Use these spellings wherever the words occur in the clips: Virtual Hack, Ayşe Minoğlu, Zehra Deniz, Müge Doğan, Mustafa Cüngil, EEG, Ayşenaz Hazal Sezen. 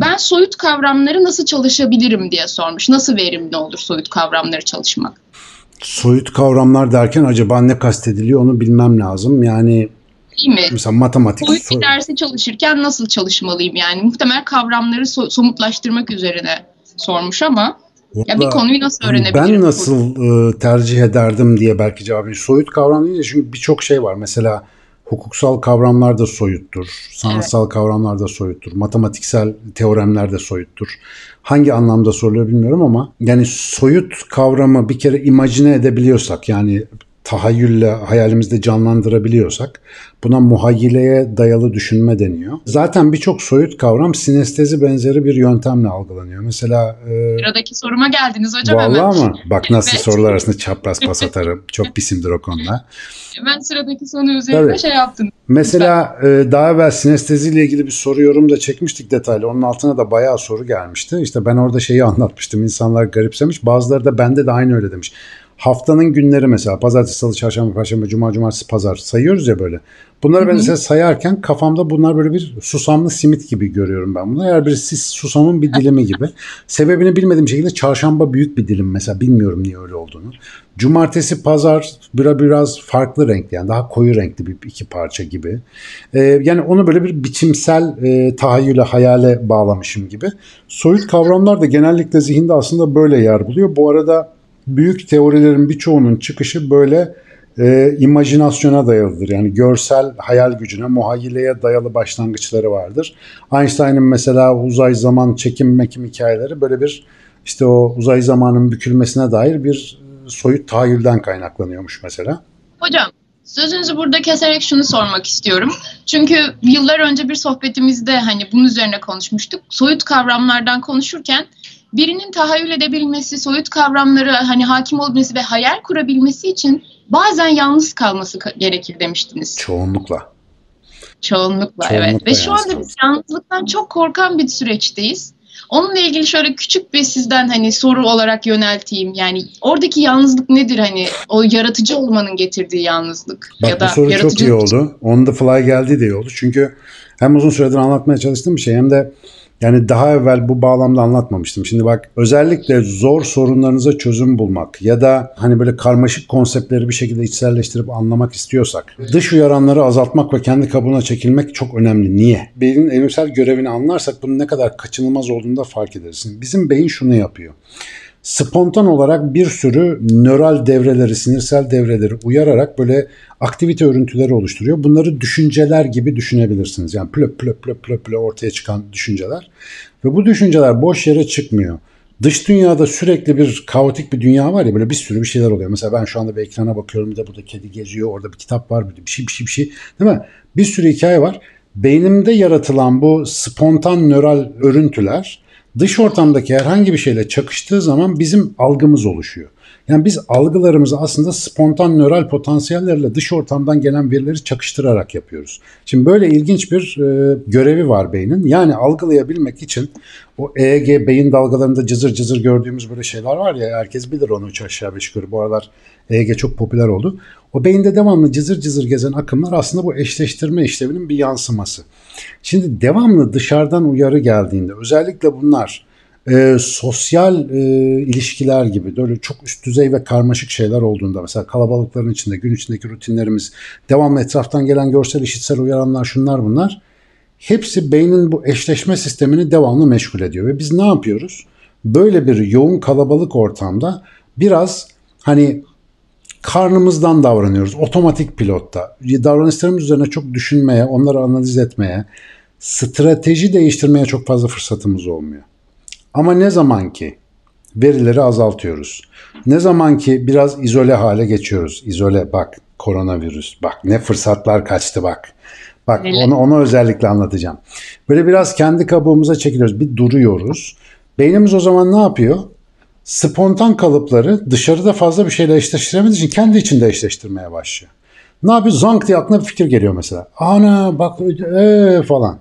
Ben soyut kavramları nasıl çalışabilirim diye sormuş. Nasıl verimli olur soyut kavramları çalışmak? Soyut kavramlar derken acaba ne kastediliyor onu bilmem lazım. Yani değil mi? Mesela matematik. Soyut bir dersi çalışırken nasıl çalışmalıyım? Yani muhtemelen kavramları somutlaştırmak üzerine sormuş ama orada, ya bir konuyu nasıl öğrenebilirim? Ben nasıl tercih ederdim diye belki cevabı. Soyut kavram değil de çünkü birçok şey var. Mesela hukuksal kavramlar da soyuttur, sanatsal kavramlar da soyuttur, matematiksel teoremler de soyuttur. Hangi anlamda soruluyor bilmiyorum ama yani soyut kavramı bir kere imajine edebiliyorsak, yani tahayyülle hayalimizde canlandırabiliyorsak buna muhayyileye dayalı düşünme deniyor. Zaten birçok soyut kavram sinestezi benzeri bir yöntemle algılanıyor. Mesela... Sıradaki soruma geldiniz hocam hemen. Vallahi mı? Bak nasıl sorular arasında çapraz pas atarım. Çok pisimdir o konuda. Ben sıradaki soru üzerinde şey yaptım. Mesela daha evvel sinesteziyle ilgili bir soru yorum da çekmiştik detaylı. Onun altına da bayağı soru gelmişti. İşte ben orada şeyi anlatmıştım. İnsanlar garipsemiş. Bazıları da bende de aynı öyle demiş. Haftanın günleri mesela pazartesi, salı, çarşamba, perşembe, cuma, cumartesi, pazar sayıyoruz ya böyle. Bunları ben mesela sayarken kafamda bunlar böyle bir susamlı simit gibi görüyorum ben bunu. Eğer birisi susamın bir dilimi gibi. Sebebini bilmediğim şekilde çarşamba büyük bir dilim mesela, bilmiyorum niye öyle olduğunu. Cumartesi, pazar biraz farklı renkli, yani daha koyu renkli bir iki parça gibi. Yani onu böyle bir biçimsel tahayyüle, hayale bağlamışım gibi. Soyut kavramlar da genellikle zihinde aslında böyle yer buluyor. Bu arada büyük teorilerin birçoğunun çıkışı böyle imajinasyona dayalıdır. Yani görsel hayal gücüne, muhayyileye dayalı başlangıçları vardır. Einstein'ın mesela uzay zaman çekim mekim hikayeleri böyle bir işte o uzay zamanın bükülmesine dair bir soyut tahayyülden kaynaklanıyormuş mesela. Hocam sözünüzü burada keserek şunu sormak istiyorum. Çünkü yıllar önce bir sohbetimizde hani bunun üzerine konuşmuştuk. Soyut kavramlardan konuşurken birinin tahayyül edebilmesi, soyut kavramları hani hakim olabilmesi ve hayal kurabilmesi için bazen yalnız kalması gerekir demiştiniz. Çoğunlukla. Çoğunlukla evet. Ve şu anda biz yalnızlıktan çok korkan bir süreçteyiz. Onunla ilgili şöyle küçük bir sizden hani soru olarak yönelteyim. Yani oradaki yalnızlık nedir, hani o yaratıcı olmanın getirdiği yalnızlık? Bak, ya da bu soru çok iyi oldu. On the fly geldi diye oldu. Çünkü hem uzun süredir anlatmaya çalıştığım bir şey hem de yani daha evvel bu bağlamda anlatmamıştım. Şimdi bak, özellikle zor sorunlarınıza çözüm bulmak ya da hani böyle karmaşık konseptleri bir şekilde içselleştirip anlamak istiyorsak dış uyaranları azaltmak ve kendi kabuğuna çekilmek çok önemli. Niye? Beynin evrimsel görevini anlarsak bunun ne kadar kaçınılmaz olduğunu da fark ederiz. Bizim beyin şunu yapıyor. Spontan olarak bir sürü nöral devreleri, sinirsel devreleri uyararak böyle aktivite örüntüleri oluşturuyor. Bunları düşünceler gibi düşünebilirsiniz. Yani plöp plöp ortaya çıkan düşünceler. Ve bu düşünceler boş yere çıkmıyor. Dış dünyada sürekli bir kaotik bir dünya var ya, böyle bir sürü bir şeyler oluyor. Mesela ben şu anda bir ekrana bakıyorum da burada kedi geziyor, orada bir kitap var, bir şey değil mi? Bir sürü hikaye var. Beynimde yaratılan bu spontan nöral örüntüler dış ortamdaki herhangi bir şeyle çakıştığı zaman bizim algımız oluşuyor. Yani biz algılarımızı aslında spontan nöral potansiyellerle dış ortamdan gelen verileri çakıştırarak yapıyoruz. Şimdi böyle ilginç bir görevi var beynin. Yani algılayabilmek için o EEG beyin dalgalarında cızır cızır gördüğümüz böyle şeyler var ya, herkes bilir onu üç aşağı beş yukarı. Bu aralar EEG çok popüler oldu. O beyinde devamlı cızır cızır gezen akımlar aslında bu eşleştirme işlevinin bir yansıması. Şimdi devamlı dışarıdan uyarı geldiğinde özellikle bunlar sosyal ilişkiler gibi böyle çok üst düzey ve karmaşık şeyler olduğunda, mesela kalabalıkların içinde gün içindeki rutinlerimiz, devamlı etraftan gelen görsel işitsel uyaranlar, şunlar bunlar, hepsi beynin bu eşleşme sistemini devamlı meşgul ediyor. Ve biz ne yapıyoruz? Böyle bir yoğun kalabalık ortamda biraz hani karnımızdan davranıyoruz, otomatik pilotta. Davranışlarımız üzerine çok düşünmeye, onları analiz etmeye, strateji değiştirmeye çok fazla fırsatımız olmuyor. Ama ne zaman ki verileri azaltıyoruz, ne zaman ki biraz izole hale geçiyoruz, izole, bak koronavirüs, bak ne fırsatlar kaçtı, bak onu özellikle anlatacağım. Böyle biraz kendi kabuğumuza çekiliyoruz, bir duruyoruz. Beynimiz o zaman ne yapıyor? Spontan kalıpları dışarıda fazla bir şeyle eşleştiremediği için kendi içinde eşleştirmeye başlıyor. Ne yapıyor? Zank diye aklına bir fikir geliyor mesela. Ana bak falan.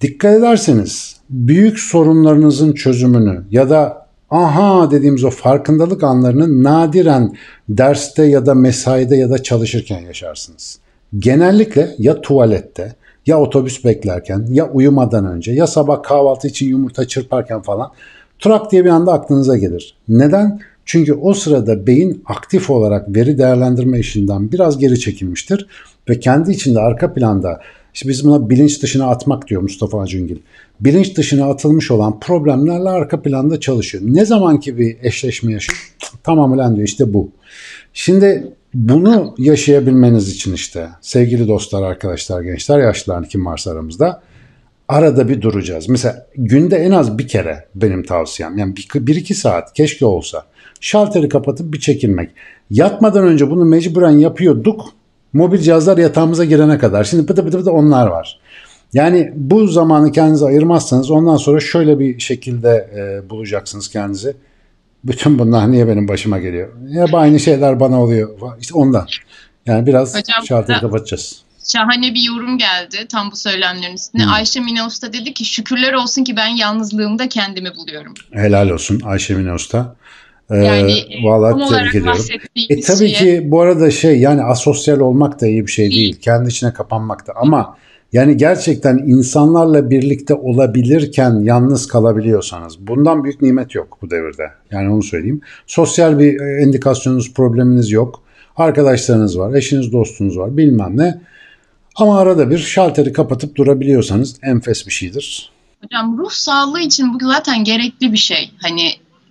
Dikkat ederseniz büyük sorunlarınızın çözümünü ya da aha dediğimiz o farkındalık anlarını nadiren derste ya da mesaide ya da çalışırken yaşarsınız. Genellikle ya tuvalette ya otobüs beklerken, ya uyumadan önce, ya sabah kahvaltı için yumurta çırparken falan trak diye bir anda aklınıza gelir. Neden? Çünkü o sırada beyin aktif olarak veri değerlendirme işinden biraz geri çekilmiştir ve kendi içinde arka planda, işte biz buna bilinç dışına atmak diyor Mustafa Cüngil. Bilinç dışına atılmış olan problemlerle arka planda çalışıyor. Ne zamanki bir eşleşme yaşıyor, tamamen diyor işte bu. Şimdi bunu yaşayabilmeniz için işte sevgili dostlar, arkadaşlar, gençler, yaşlılar kim varsa aramızda arada bir duracağız. Mesela günde en az bir kere benim tavsiyem, yani 1-2 saat keşke olsa şalteri kapatıp bir çekilmek. Yatmadan önce bunu mecburen yapıyorduk. Mobil cihazlar yatağımıza girene kadar. Şimdi pıtı pıtı pıtı onlar var. Yani bu zamanı kendinize ayırmazsanız ondan sonra şöyle bir şekilde bulacaksınız kendinizi. Bütün bunlar niye benim başıma geliyor? Hep aynı şeyler bana oluyor. İşte ondan. Yani biraz şartları kapatacağız. Şahane bir yorum geldi tam bu söylemlerin üstüne. Ayşe Minoğlu dedi ki şükürler olsun ki ben yalnızlığımda kendimi buluyorum. Helal olsun Ayşe Minoğlu. Yani vallahi tebrik ediyorum. Tabii ki bu arada yani asosyal olmak da iyi bir şey değil. Kendi içine kapanmak da ama yani gerçekten insanlarla birlikte olabilirken yalnız kalabiliyorsanız bundan büyük nimet yok bu devirde. Yani onu söyleyeyim. Sosyal bir endikasyonunuz, probleminiz yok. Arkadaşlarınız var, eşiniz, dostunuz var, bilmem ne. Ama arada bir şalteri kapatıp durabiliyorsanız enfes bir şeydir. Hocam ruh sağlığı için bu zaten gerekli bir şey. Hani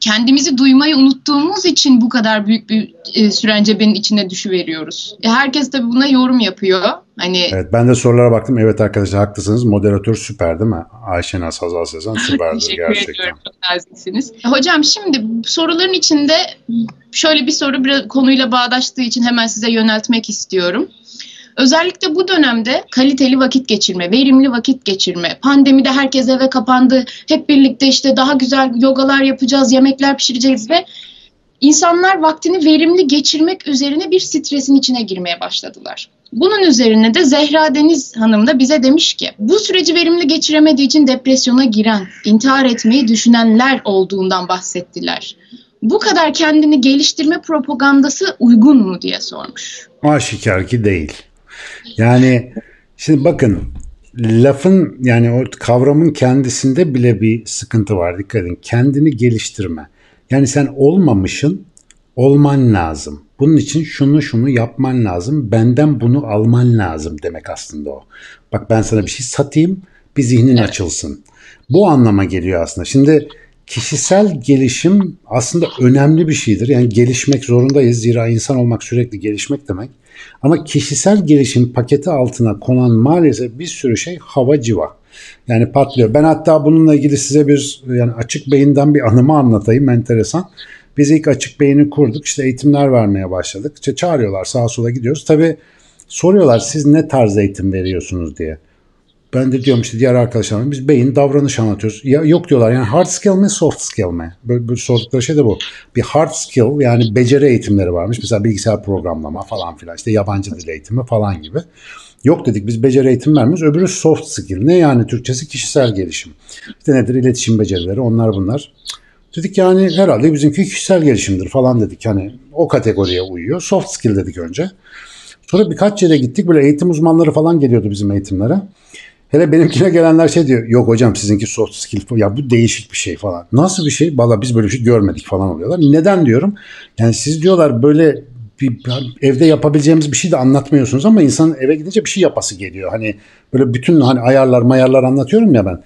kendimizi duymayı unuttuğumuz için bu kadar büyük bir sürencebenin içine düşüveriyoruz. Herkes tabii buna yorum yapıyor. Hani... Evet, ben de sorulara baktım. Evet arkadaşlar haklısınız. Moderatör süper değil mi? Ayşenaz Hazal Sezen süperdir gerçekten. Ediyorum, çok naziksiniz. Hocam şimdi soruların içinde şöyle bir soru biraz konuyla bağdaştığı için hemen size yöneltmek istiyorum. Özellikle bu dönemde kaliteli vakit geçirme, verimli vakit geçirme, pandemide herkes eve kapandı, hep birlikte işte daha güzel yogalar yapacağız, yemekler pişireceğiz ve insanlar vaktini verimli geçirmek üzerine bir stresin içine girmeye başladılar. Bunun üzerine de Zehra Deniz Hanım da bize demiş ki, bu süreci verimli geçiremediği için depresyona giren, intihar etmeyi düşünenler olduğundan bahsettiler. Bu kadar kendini geliştirme propagandası uygun mu diye sormuş. Aşikar ki değil. Yani şimdi bakın lafın yani o kavramın kendisinde bile bir sıkıntı var, dikkat edin. Kendini geliştirme. Yani sen olmamışın, olman lazım. Bunun için şunu yapman lazım, benden bunu alman lazım demek aslında o. Bak ben sana bir şey satayım, bir zihnin açılsın. Bu anlama geliyor aslında. Şimdi kişisel gelişim aslında önemli bir şeydir. Yani gelişmek zorundayız. Zira insan olmak sürekli gelişmek demek. Ama kişisel gelişim paketi altına konan maalesef bir sürü şey hava civa. Yani patlıyor. Ben hatta bununla ilgili size bir yani AçıkBeyin'den bir anımı anlatayım, enteresan. Biz ilk AçıkBeyin'i kurduk, işte eğitimler vermeye başladık. İşte çağırıyorlar, sağa sola gidiyoruz. Tabii soruyorlar siz ne tarz eğitim veriyorsunuz diye. Ben de diyorum işte diğer arkadaşlarım biz beyin davranış anlatıyoruz. Ya, yok diyorlar yani hard skill mi soft skill mi? Böyle sordukları şey de bu. Bir hard skill yani beceri eğitimleri varmış. Mesela bilgisayar programlama falan filan işte yabancı dil eğitimi falan gibi. Yok dedik biz beceri eğitimi vermiyoruz. Öbürü soft skill. Ne yani Türkçesi kişisel gelişim. İşte nedir iletişim becerileri onlar bunlar. Dedik yani herhalde bizimki kişisel gelişimdir falan dedik. Hani o kategoriye uyuyor. Soft skill dedik önce. Sonra birkaç yere gittik böyle eğitim uzmanları falan geliyordu bizim eğitimlere. Hele benimkine gelenler şey diyor, yok hocam sizinki soft skill, ya bu değişik bir şey falan. Nasıl bir şey? Vallahi biz böyle bir şey görmedik falan oluyorlar. Neden diyorum? Yani siz diyorlar böyle bir, evde yapabileceğimiz bir şey de anlatmıyorsunuz ama insanın eve gidince bir şey yapası geliyor. Hani böyle bütün hani ayarlar mayarlar anlatıyorum ya ben.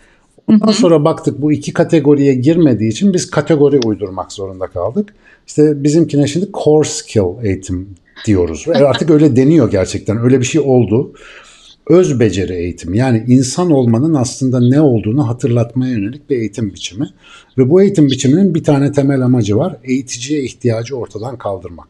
Ondan sonra baktık bu iki kategoriye girmediği için biz kategori uydurmak zorunda kaldık. İşte bizimkine şimdi core skill eğitim diyoruz. Artık öyle deniyor gerçekten. Öyle bir şey oldu. Öz beceri eğitimi yani insan olmanın aslında ne olduğunu hatırlatmaya yönelik bir eğitim biçimi. Ve bu eğitim biçiminin bir tane temel amacı var. Eğiticiye ihtiyacı ortadan kaldırmak.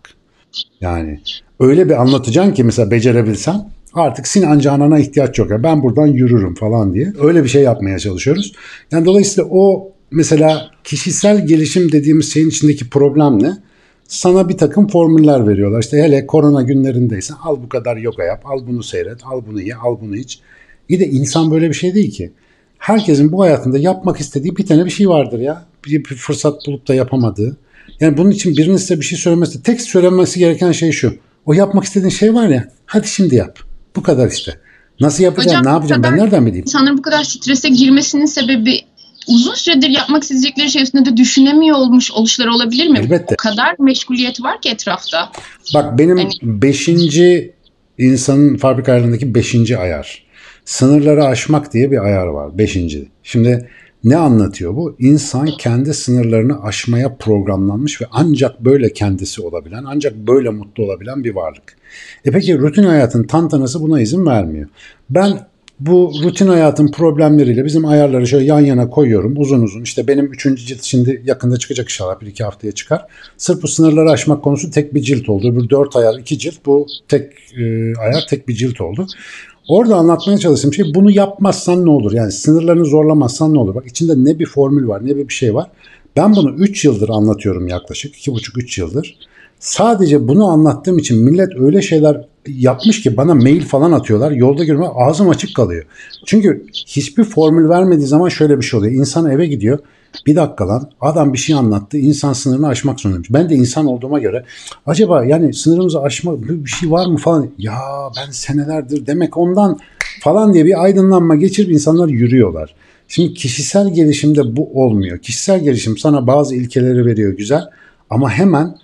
Yani öyle bir anlatacaksın ki mesela becerebilsen artık Sinan Canan'a ihtiyaç yok. Ya ben buradan yürürüm falan diye. Öyle bir şey yapmaya çalışıyoruz. Yani dolayısıyla o mesela kişisel gelişim dediğimiz şeyin içindeki problem ne? Sana bir takım formüller veriyorlar. İşte hele korona günlerindeyse al bu kadar yoga yap, al bunu seyret, al bunu ye, al bunu iç. İyi de insan böyle bir şey değil ki. Herkesin bu hayatında yapmak istediği bir tane bir şey vardır ya. Bir fırsat bulup da yapamadığı. Yani bunun için birinin size bir şey söylemesi, tek söylenmesi gereken şey şu. O yapmak istediğin şey var ya, hadi şimdi yap. Bu kadar işte. Nasıl yapacağım? Hocam, ne yapacağım? Ben nereden bileyim? İnsanların bu kadar strese girmesinin sebebi uzun süredir yapmak istedikleri şey üstünde de düşünemiyor olmuş oluşları olabilir mi? Elbette. O kadar meşguliyet var ki etrafta. Bak benim 5. insanın fabrika ayarlarındaki 5. ayar. Sınırları aşmak diye bir ayar var. 5. Şimdi ne anlatıyor bu? İnsan kendi sınırlarını aşmaya programlanmış ve ancak böyle kendisi olabilen, ancak böyle mutlu olabilen bir varlık. E peki rutin hayatın tantanası buna izin vermiyor. Ben bu rutin hayatın problemleriyle bizim ayarları şöyle yan yana koyuyorum uzun uzun. İşte benim 3. cilt şimdi yakında çıkacak inşallah, 1-2 haftaya çıkar. Sırf bu sınırları aşmak konusu tek bir cilt oldu. Bu 4 ayar 2 cilt, bu tek ayar tek bir cilt oldu. Orada anlatmaya çalıştığım şey bunu yapmazsan ne olur? Yani sınırlarını zorlamazsan ne olur? Bak içinde ne bir formül var ne bir şey var. Ben bunu 3 yıldır anlatıyorum yaklaşık. 2,5-3 yıldır. Sadece bunu anlattığım için millet öyle şeyler yapmış ki bana mail falan atıyorlar. Yolda görme ağzım açık kalıyor. Çünkü hiçbir formül vermediği zaman şöyle bir şey oluyor. İnsan eve gidiyor. Bir dakika lan adam bir şey anlattı. İnsan sınırını aşmak zorundaymış. Ben de insan olduğuma göre acaba yani sınırımızı aşmak bir şey var mı falan. Ya ben senelerdir demek ondan falan diye bir aydınlanma geçirip insanlar yürüyorlar. Şimdi kişisel gelişimde bu olmuyor. Kişisel gelişim sana bazı ilkeleri veriyor güzel ama hemen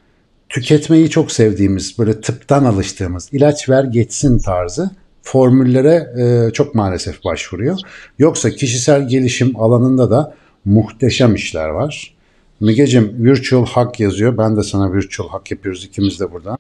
tüketmeyi çok sevdiğimiz böyle tıptan alıştığımız ilaç ver geçsin tarzı formüllere çok maalesef başvuruyor. Yoksa kişisel gelişim alanında da muhteşem işler var. Mügeciğim Virtual Hack yazıyor. Ben de sana Virtual Hack yapıyoruz ikimiz de buradan.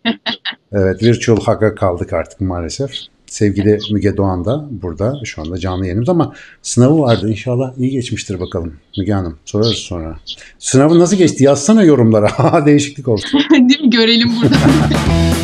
Evet Virtual Hack'a kaldık artık maalesef. Sevgili Müge Doğan da burada şu anda canlı yayınımız ama sınavı vardı. İnşallah iyi geçmiştir bakalım Müge Hanım. Sorarız sonra. Sınavı nasıl geçti? Yazsana yorumlara. Değişiklik olsun. Değil mi? Görelim burada.